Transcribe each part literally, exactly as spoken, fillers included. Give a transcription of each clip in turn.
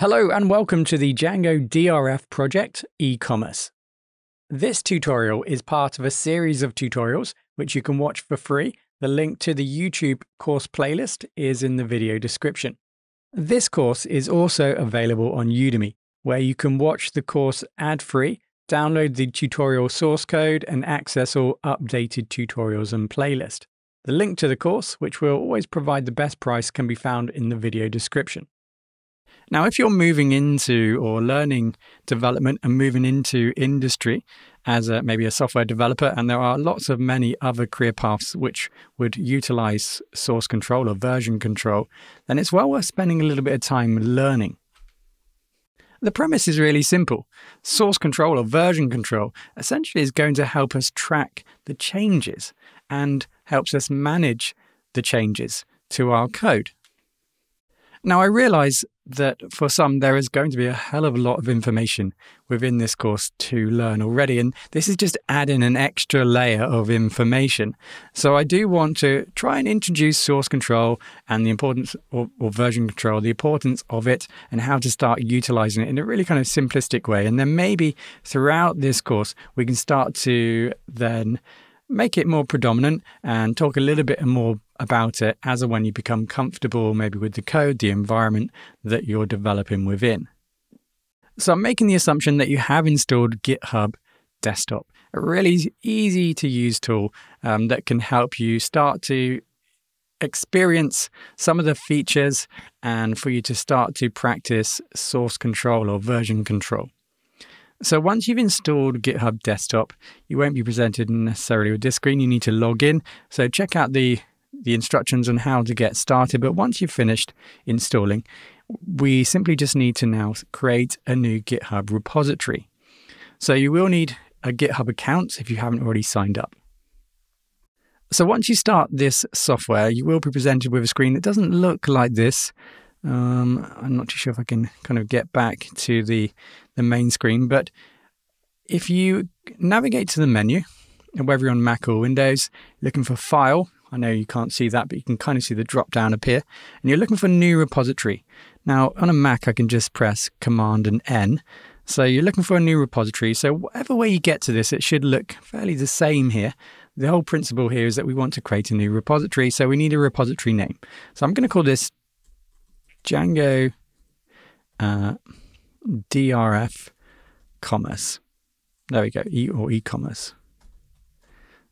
Hello and welcome to the Django D R F project, e-commerce. This tutorial is part of a series of tutorials which you can watch for free. The link to the YouTube course playlist is in the video description. This course is also available on Udemy, where you can watch the course ad-free, download the tutorial source code and access all updated tutorials and playlist. The link to the course, which will always provide the best price, can be found in the video description. Now, if you're moving into or learning development and moving into industry as a, maybe a software developer, and there are lots of many other career paths which would utilize source control or version control, then it's well worth spending a little bit of time learning. The premise is really simple. Source control or version control essentially is going to help us track the changes and helps us manage the changes to our code. Now, I realize that for some, there is going to be a hell of a lot of information within this course to learn already. And this is just adding an extra layer of information. So I do want to try and introduce source control and the importance or, or version control, the importance of it and how to start utilizing it in a really kind of simplistic way. And then maybe throughout this course, we can start to then make it more predominant and talk a little bit more about it as and when you become comfortable, maybe with the code, the environment that you're developing within. So I'm making the assumption that you have installed GitHub Desktop, a really easy to use tool um, that can help you start to experience some of the features and for you to start to practice source control or version control. So once you've installed GitHub Desktop, you won't be presented necessarily with this screen. You need to log in. So check out the the instructions on how to get started. But once you've finished installing, we simply just need to now create a new GitHub repository. So you will need a GitHub account if you haven't already signed up. So once you start this software, you will be presented with a screen that doesn't look like this. Um, I'm not too sure if I can kind of get back to the, the main screen, but if you navigate to the menu, and whether you're on Mac or Windows, looking for File, I know you can't see that, but you can kind of see the drop down appear, and you're looking for New Repository. Now, on a Mac, I can just press Command and N. So you're looking for a new repository. So whatever way you get to this, it should look fairly the same here. The whole principle here is that we want to create a new repository, so we need a repository name. So I'm going to call this Django uh, D R F Commerce. There we go, E or e-commerce.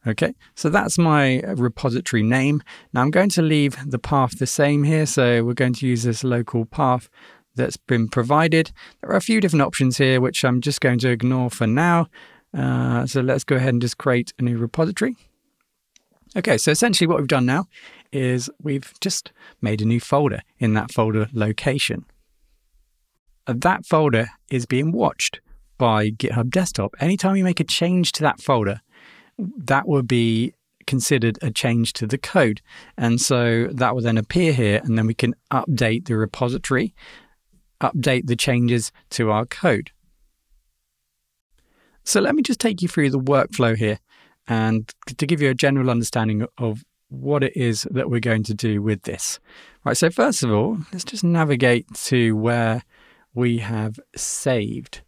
Okay, so that's my repository name. Now I'm going to leave the path the same here. So we're going to use this local path that's been provided. There are a few different options here, which I'm just going to ignore for now. Uh, so let's go ahead and just create a new repository. Okay, so essentially what we've done now is we've just made a new folder in that folder location. That folder is being watched by GitHub Desktop. Anytime you make a change to that folder, that would be considered a change to the code. And so that will then appear here, and then we can update the repository, update the changes to our code. So let me just take you through the workflow here and to give you a general understanding of what it is that we're going to do with this. Right, so first of all, let's just navigate to where we have saved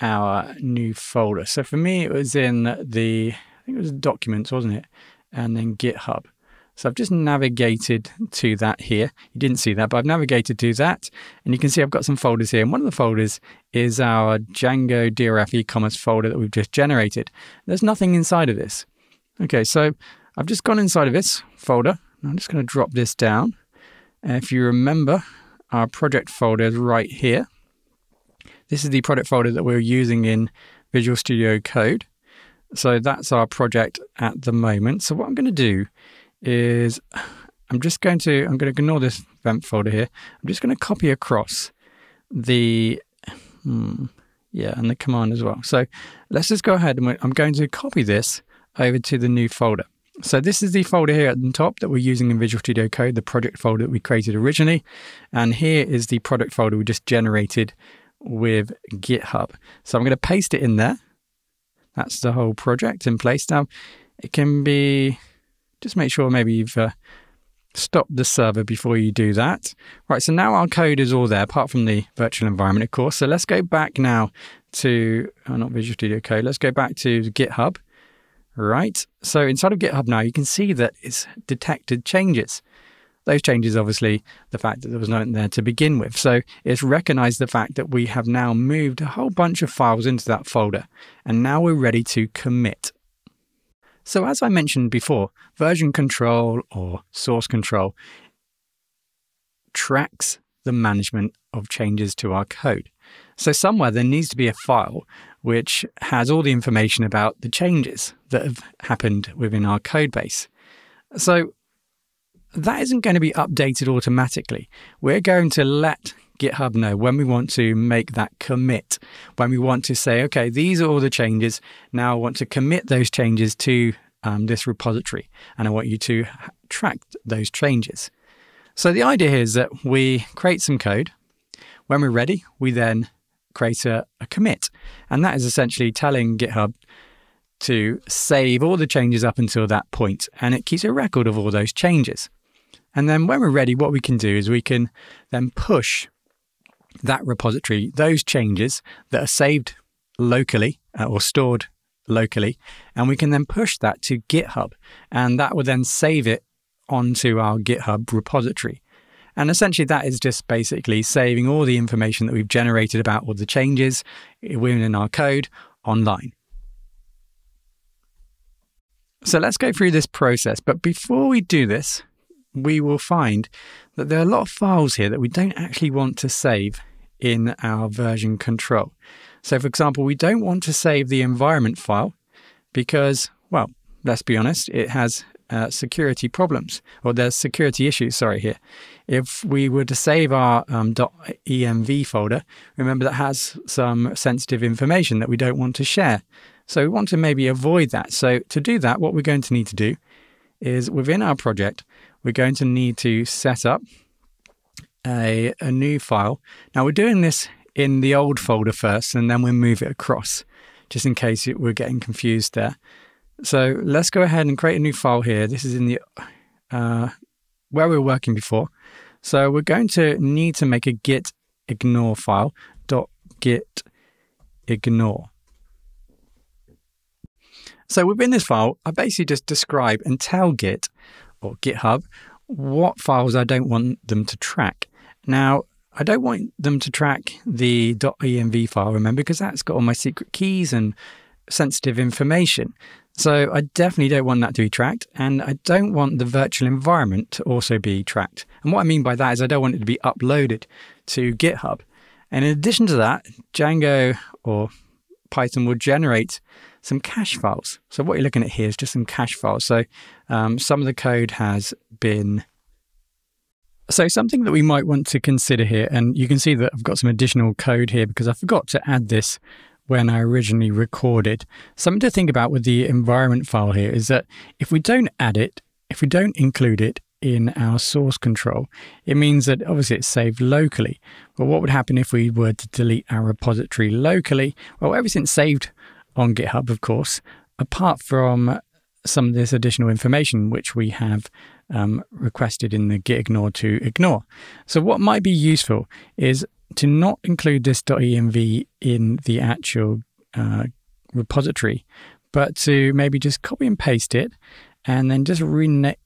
our new folder. So for me, it was in the, I think it was documents, wasn't it? And then GitHub. So I've just navigated to that here. You didn't see that, but I've navigated to that. And you can see I've got some folders here. And one of the folders is our Django D R F e-commerce folder that we've just generated. There's nothing inside of this. Okay, so I've just gone inside of this folder. And I'm just going to drop this down. And if you remember, our project folder is right here. This is the product folder that we're using in Visual Studio Code. So that's our project at the moment. So what I'm going to do is I'm just going to, I'm going to ignore this vent folder here. I'm just going to copy across the, hmm, yeah, and the command as well. So let's just go ahead and I'm going to copy this over to the new folder. So this is the folder here at the top that we're using in Visual Studio Code, the project folder that we created originally. And here is the product folder we just generated with GitHub. So I'm going to paste it in there. That's the whole project in place. Now it can be, just make sure maybe you've uh, Stop the server before you do that. Right, so now our code is all there, apart from the virtual environment, of course. So let's go back now to, oh, not Visual Studio Code, let's go back to GitHub. Right, so inside of GitHub now, you can see that it's detected changes. Those changes, obviously, the fact that there was nothing there to begin with. So it's recognized the fact that we have now moved a whole bunch of files into that folder, and now we're ready to commit. So as I mentioned before, version control or source control tracks the management of changes to our code. So somewhere there needs to be a file which has all the information about the changes that have happened within our code base. So that isn't going to be updated automatically. We're going to let GitHub know when we want to make that commit, when we want to say, okay, these are all the changes. Now I want to commit those changes to um, this repository, and I want you to track those changes. So the idea here is that we create some code. When we're ready, we then create a, a commit. And that is essentially telling GitHub to save all the changes up until that point, and it keeps a record of all those changes. And then when we're ready, what we can do is we can then push that repository, those changes that are saved locally or stored locally, and we can then push that to GitHub, and that will then save it onto our GitHub repository. And essentially that is just basically saving all the information that we've generated about all the changes within our code online. So let's go through this process, but before we do this, we will find that there are a lot of files here that we don't actually want to save in our version control. So for example, we don't want to save the environment file because, well, let's be honest, it has uh, security problems, or there's security issues, sorry, here. If we were to save our um, .env folder, remember that has some sensitive information that we don't want to share. So we want to maybe avoid that. So to do that, what we're going to need to do is within our project, we're going to need to set up a, a new file. Now we're doing this in the old folder first, and then we'll move it across, just in case it, we're getting confused there. So let's go ahead and create a new file here. This is in the uh, where we were working before. So we're going to need to make a git ignore file, .git ignore. So within this file, I basically just describe and tell Git or GitHub what files I don't want them to track. Now, I don't want them to track the .env file, remember, because that's got all my secret keys and sensitive information. So I definitely don't want that to be tracked, and I don't want the virtual environment to also be tracked. And what I mean by that is I don't want it to be uploaded to GitHub. And in addition to that, Django or Python will generate some cache files. So what you're looking at here is just some cache files. So um, some of the code has been... So something that we might want to consider here, and you can see that I've got some additional code here because I forgot to add this when I originally recorded. Something to think about with the environment file here is that if we don't add it, if we don't include it in our source control, it means that obviously it's saved locally. But what would happen if we were to delete our repository locally? Well, everything's saved on GitHub, of course, apart from some of this additional information which we have um, requested in the git ignore to ignore. So what might be useful is to not include this .env in the actual uh, repository, but to maybe just copy and paste it and then just rena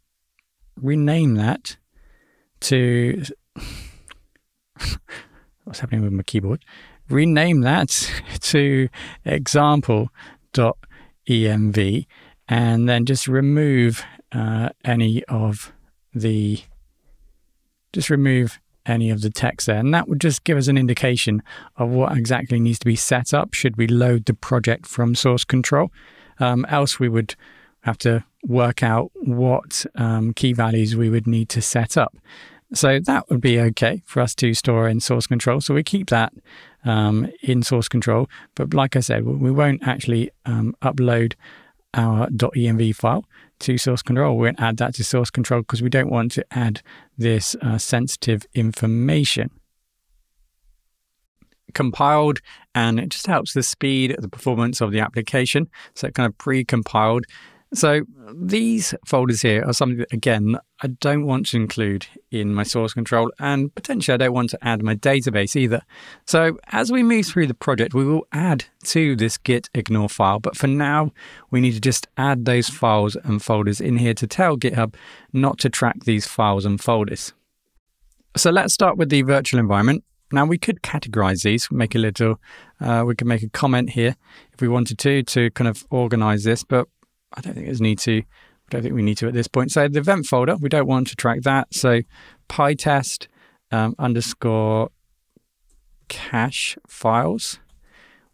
rename that to... What's happening with my keyboard? Rename that to example.env and then just remove uh, any of the just remove any of the text there, and that would just give us an indication of what exactly needs to be set up should we load the project from source control. Um, else we would have to work out what um, key values we would need to set up. So that would be okay for us to store in source control. So we keep that um, in source control. But like I said, we won't actually um, upload our .env file to source control. We won't add that to source control because we don't want to add this uh, sensitive information. Compiled, and it just helps the speed, the performance of the application. So it kind of pre-compiled. So these folders here are something that, again, I don't want to include in my source control, and potentially I don't want to add my database either. So as we move through the project, we will add to this git ignore file, but for now we need to just add those files and folders in here to tell GitHub not to track these files and folders. So let's start with the virtual environment. Now we could categorize these, make a little, uh, we could make a comment here if we wanted to, to kind of organize this, but I don't think there's need to, I don't think we need to at this point. So the event folder, we don't want to track that. So pytest um, underscore cache files.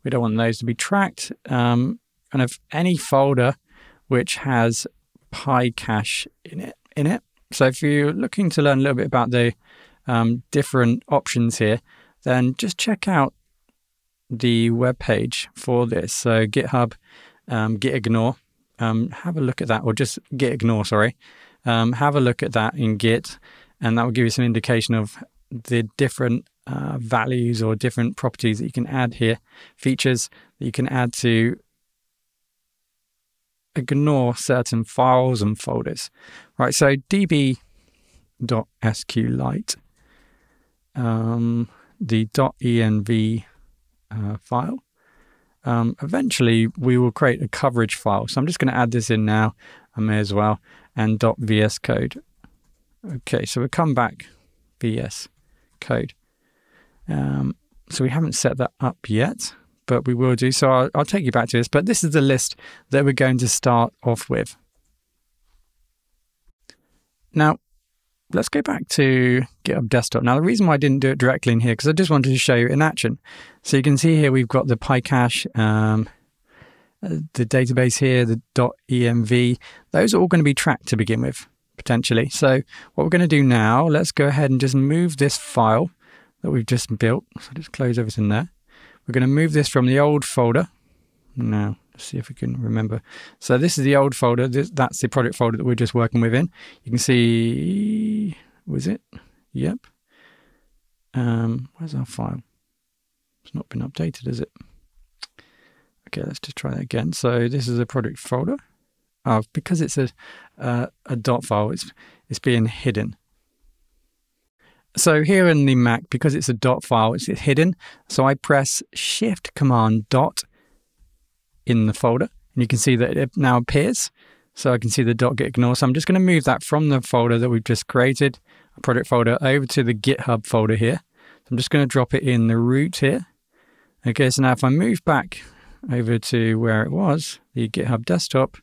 We don't want those to be tracked. Um, and if any folder which has PyCache in it, in it. So if you're looking to learn a little bit about the um, different options here, then just check out the web page for this. So GitHub, um, git ignore. Um, have a look at that, or just git ignore, sorry. Um, have a look at that in Git, and that will give you some indication of the different uh, values or different properties that you can add here, features that you can add to ignore certain files and folders. Right, so db.sqlite, um, the .env uh, file. Um, eventually we will create a coverage file. So I'm just going to add this in now, I may as well, and .vs code. Okay, so we'll come back, vs code. Um, so we haven't set that up yet, but we will do. So I'll, I'll take you back to this, but this is the list that we're going to start off with. Now, let's go back to GitHub Desktop. Now, the reason why I didn't do it directly in here, because I just wanted to show you in action. So you can see here, we've got the PyCache, um, the database here, the .env. Those are all going to be tracked to begin with, potentially. So what we're going to do now, let's go ahead and just move this file that we've just built. So just close everything there. We're going to move this from the old folder. Now, let's see if we can remember. So this is the old folder. This, that's the project folder that we're just working within. You can see, was it? Yep. Um, where's our file? It's not been updated, is it? Okay, let's just try that again. So this is a project folder. Oh, because it's a uh, a dot file, it's it's being hidden. So here in the Mac, because it's a dot file, it's hidden. So I press Shift Command dot in the folder, and you can see that it now appears. So I can see the dot git ignore. So I'm just going to move that from the folder that we've just created, a project folder, over to the GitHub folder here. So I'm just going to drop it in the root here. Okay, so now if I move back over to where it was, the GitHub Desktop,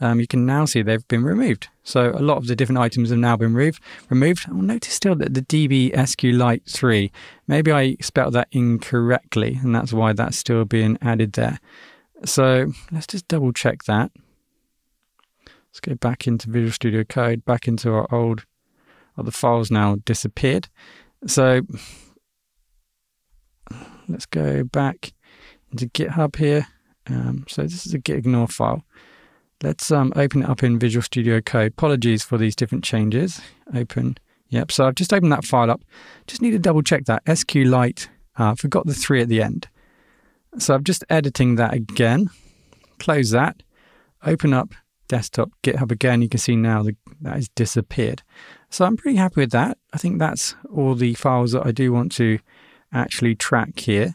um, you can now see they've been removed. So a lot of the different items have now been removed. Removed. I'll notice still that the db sqlite three, maybe I spelled that incorrectly, and that's why that's still being added there. So let's just double check that. Let's go back into Visual Studio Code, back into our old, well, the file's now disappeared. So let's go back into GitHub here. Um, so this is a git ignore file. Let's um, open it up in Visual Studio Code. Apologies for these different changes. Open, yep, so I've just opened that file up. Just need to double check that. sqlite, uh, forgot the three at the end. So I'm just editing that again, close that, open up desktop GitHub again. You can see now the, that has disappeared. So I'm pretty happy with that. I think that's all the files that I do want to actually track here.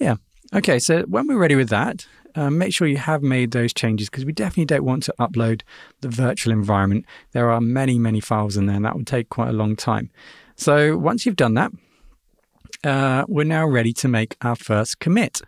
Yeah. Okay, so when we're ready with that, uh, make sure you have made those changes, because we definitely don't want to upload the virtual environment. There are many, many files in there, and that would take quite a long time. So once you've done that, Uh, we're now ready to make our first commit.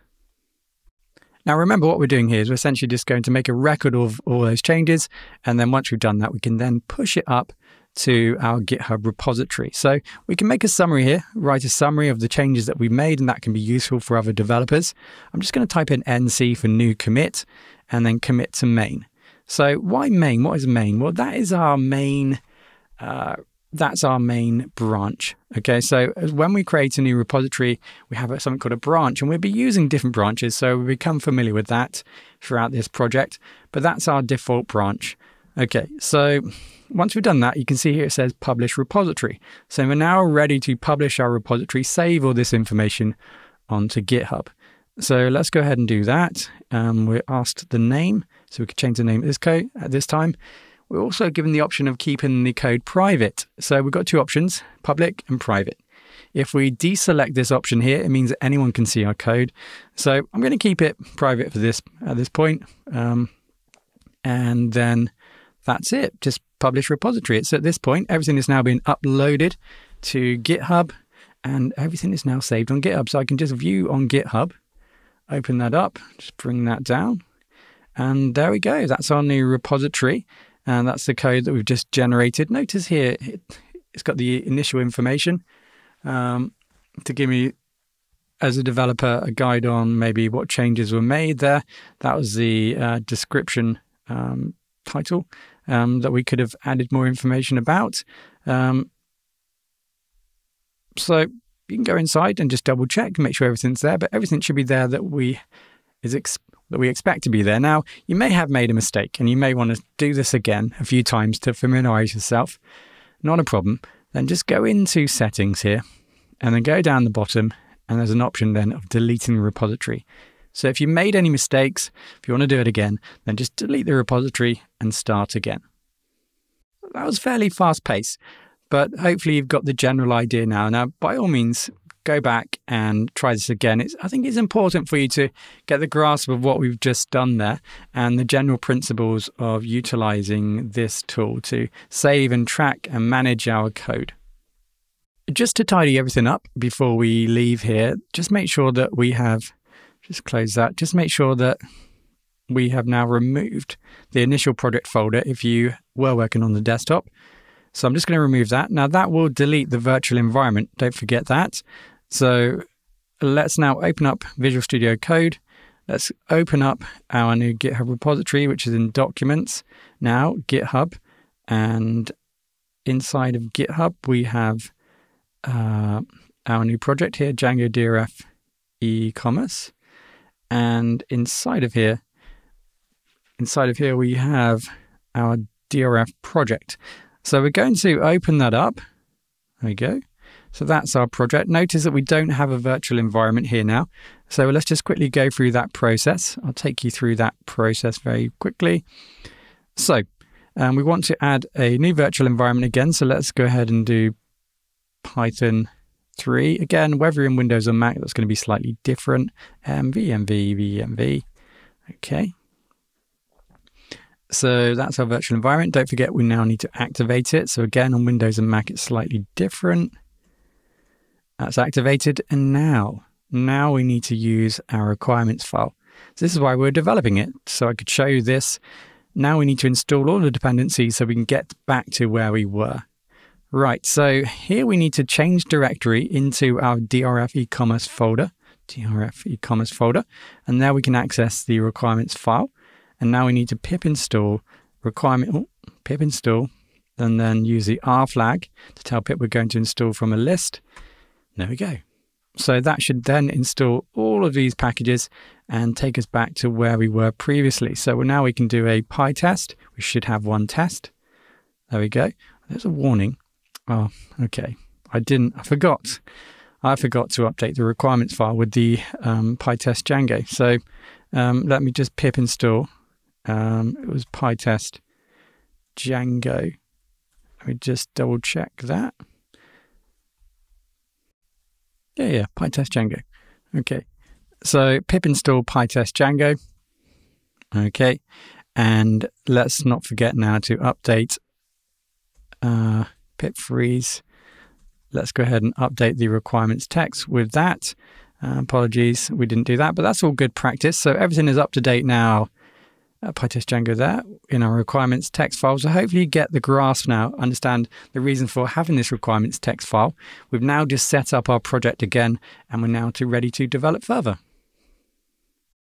Now remember, what we're doing here is we're essentially just going to make a record of all those changes, and then once we've done that, we can then push it up to our GitHub repository. So we can make a summary here, write a summary of the changes that we made, and that can be useful for other developers. I'm just going to type in N C for new commit, and then commit to main. So why main? What is main? Well, that is our main uh, That's our main branch. Okay, so when we create a new repository, we have something called a branch, and we'll be using different branches, so we become familiar with that throughout this project, but that's our default branch. Okay, so once we've done that, you can see here it says publish repository. So we're now ready to publish our repository, save all this information onto GitHub. So let's go ahead and do that. Um, we're asked the name So we could change the name of this code at this time. We're also given the option of keeping the code private. So we've got two options, public and private. If we deselect this option here, it means that anyone can see our code. So I'm going to keep it private for this at this point. Um, and then that's it, just publish repository. It's at this point, everything is now being uploaded to GitHub and everything is now saved on GitHub. So I can just view on GitHub, open that up, just bring that down. And there we go, that's our new repository. And that's the code that we've just generated. Notice here, it, it's got the initial information um, to give me, as a developer, a guide on maybe what changes were made there. That was the uh, description um, title um, that we could have added more information about. Um, so you can go inside and just double check, make sure everything's there, but everything should be there that we is expected. that we expect to be there. Now, you may have made a mistake and you may want to do this again a few times to familiarize yourself. Not a problem. Then just go into settings here and then go down the bottom and there's an option then of deleting the repository. So if you made any mistakes, if you want to do it again, then just delete the repository and start again. That was fairly fast paced, but hopefully you've got the general idea now. Now, by all means, go back and try this again. It's, I think it's important for you to get the grasp of what we've just done there and the general principles of utilizing this tool to save and track and manage our code. Just to tidy everything up before we leave here, just make sure that we have, just close that, just make sure that we have now removed the initial project folder if you were working on the desktop. So I'm just going to remove that. Now that will delete the virtual environment, don't forget that. So let's now open up Visual Studio Code. Let's open up our new GitHub repository, which is in Documents. Now, GitHub. And inside of GitHub, we have uh, our new project here, Django D R F e-commerce. And inside of here, inside of here, we have our D R F project. So we're going to open that up. There we go. So that's our project. Notice that we don't have a virtual environment here now. So let's just quickly go through that process. I'll take you through that process very quickly. So um, we want to add a new virtual environment again. So let's go ahead and do Python three. Again, whether in Windows or Mac, that's going to be slightly different. M V M V V M V. Okay. So that's our virtual environment. Don't forget, we now need to activate it. So again, on Windows and Mac, it's slightly different. That's activated. And now, now we need to use our requirements file. So this is why we're developing it. So I could show you this. Now we need to install all the dependencies so we can get back to where we were. Right, so here we need to change directory into our D R F e-commerce folder, D R F e-commerce folder. And there we can access the requirements file. And now we need to pip install requirement, oh, pip install, and then use the R flag to tell pip we're going to install from a list. There we go. So that should then install all of these packages and take us back to where we were previously. So now we can do a pytest. We should have one test. There we go. There's a warning. Oh, okay. I didn't, I forgot. I forgot to update the requirements file with the um, pytest-django. So um, let me just pip install. Um, it was pytest-django. Let me just double check that. Yeah, yeah, pytest-django. Okay, so pip install pytest-django. Okay, and let's not forget now to update uh, pip freeze. Let's go ahead and update the requirements text with that. Uh, apologies, we didn't do that, but that's all good practice. So everything is up to date now. Uh, pytest-django there in our requirements text file. So hopefully you get the grasp now, understand the reason for having this requirements text file. We've now just set up our project again, and we're now ready to develop further.